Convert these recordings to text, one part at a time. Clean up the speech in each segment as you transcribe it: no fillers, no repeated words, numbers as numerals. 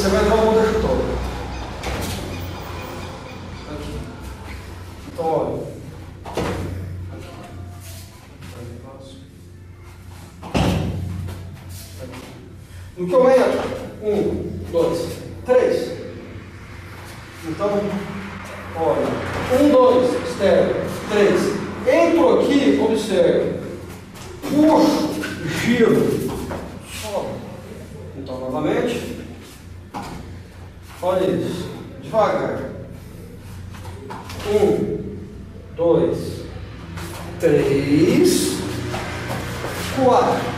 você vai levar o motor todo. Aqui. Então, olha. No que eu entro, 1, 2, 3. Então, olha, 1, 2, externo, 3. Entro aqui, observe, puxo, giro, sobe. Então, novamente, olha isso, devagar. 1, 2, 3, 4.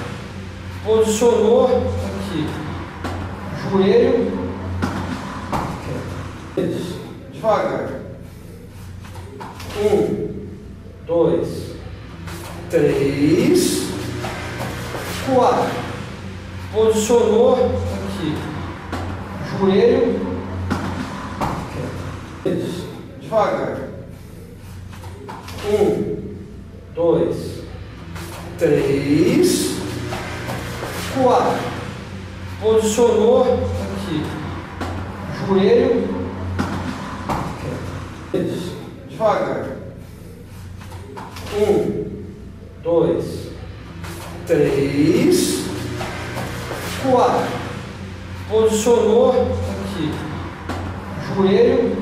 Posicionou aqui, joelho, devagar, 1, 2, 3, 4, posicionou aqui, joelho, devagar, 1, 2, 3, 4, posicionou aqui, joelho, devagar, 1, 2, 3, 4, posicionou aqui, joelho,